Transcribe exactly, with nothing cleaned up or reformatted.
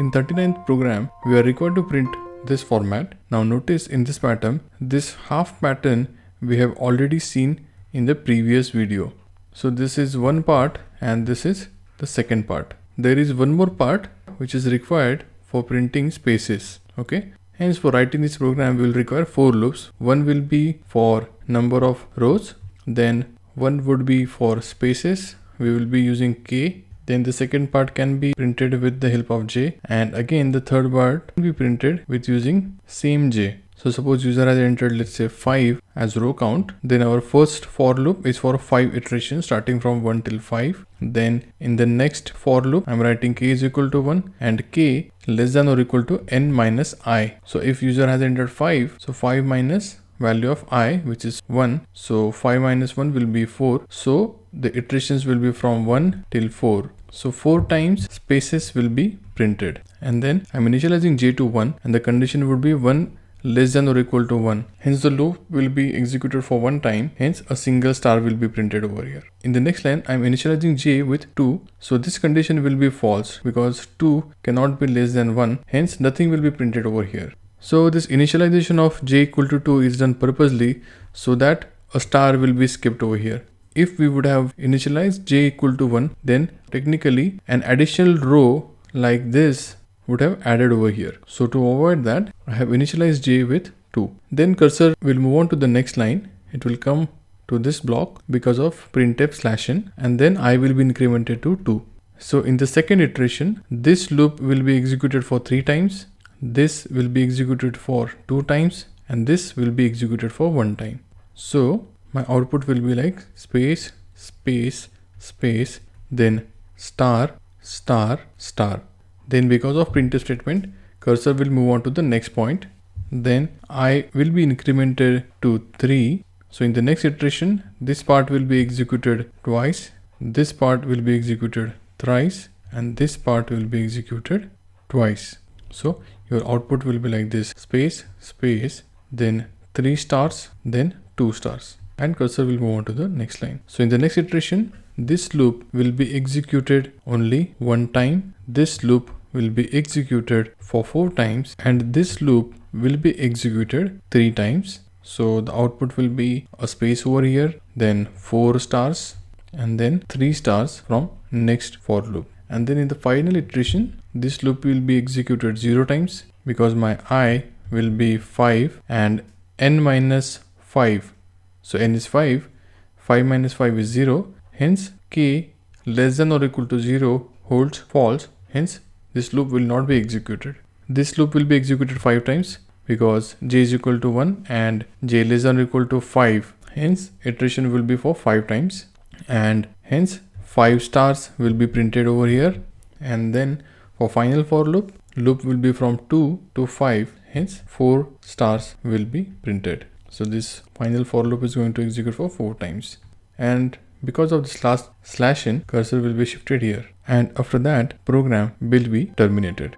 In thirty-ninth program, we are required to print this format. Now notice in this pattern, this half pattern we have already seen in the previous video. So this is one part and this is the second part. There is one more part which is required for printing spaces. Okay. Hence for writing this program, we will require four loops. One will be for number of rows. Then one would be for spaces. We will be using K. Then the second part can be printed with the help of J. And again, the third part can be printed with using same J. So suppose user has entered, let's say five as row count. Then our first for loop is for five iterations starting from one till five. Then in the next for loop, I'm writing K is equal to one and K less than or equal to N minus I. So if user has entered five, so five minus value of I, which is one. So five minus one will be four. So the iterations will be from one till four. So four times spaces will be printed. And then I'm initializing J to one and the condition would be one less than or equal to one. Hence the loop will be executed for one time. Hence a single star will be printed over here. In the next line, I'm initializing J with two. So this condition will be false because two cannot be less than one. Hence nothing will be printed over here. So this initialization of J equal to two is done purposely so that a star will be skipped over here. If we would have initialized J equal to one, then technically an additional row like this would have added over here. So to avoid that, I have initialized J with two. Then cursor will move on to the next line. It will come to this block because of printf slash n, and then I will be incremented to two. So in the second iteration, this loop will be executed for three times. This will be executed for two times, and this will be executed for one time. So my output will be like space, space, space, then star, star, star. Then because of printf statement, cursor will move on to the next point. Then I will be incremented to three. So in the next iteration, this part will be executed twice. This part will be executed thrice, and this part will be executed twice. So your output will be like this: space, space, then three stars, then two stars. And cursor will move on to the next line. So in the next iteration, this loop will be executed only one time. This loop will be executed for four times, and this loop will be executed three times. So the output will be a space over here, then four stars, and then three stars from next for loop. And then in the final iteration, this loop will be executed zero times because my I will be five and N minus five. So N is five, five minus five is zero. Hence K less than or equal to zero holds false. Hence this loop will not be executed. This loop will be executed five times because J is equal to one and J less than or equal to five. Hence iteration will be for five times, and hence five stars will be printed over here. And then for final for loop, loop will be from two to five. Hence four stars will be printed. So this final for loop is going to execute for four times. And because of this last slash n, cursor will be shifted here, and after that program will be terminated.